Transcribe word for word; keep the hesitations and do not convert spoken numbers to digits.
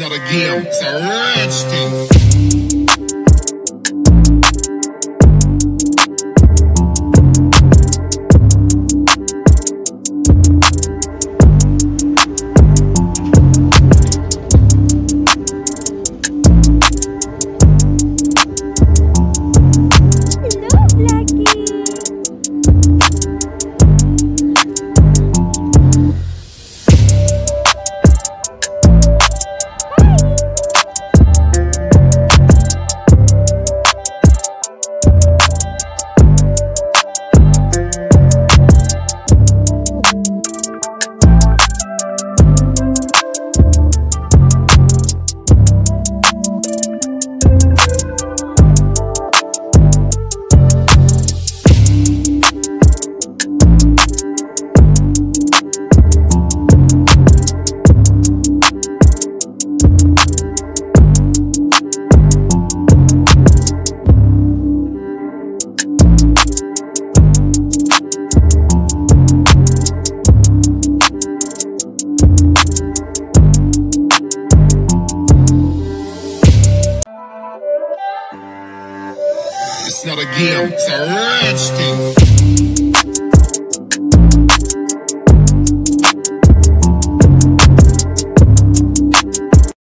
It's not a game, it's a rage thing. It's not a game, it's a rage thing.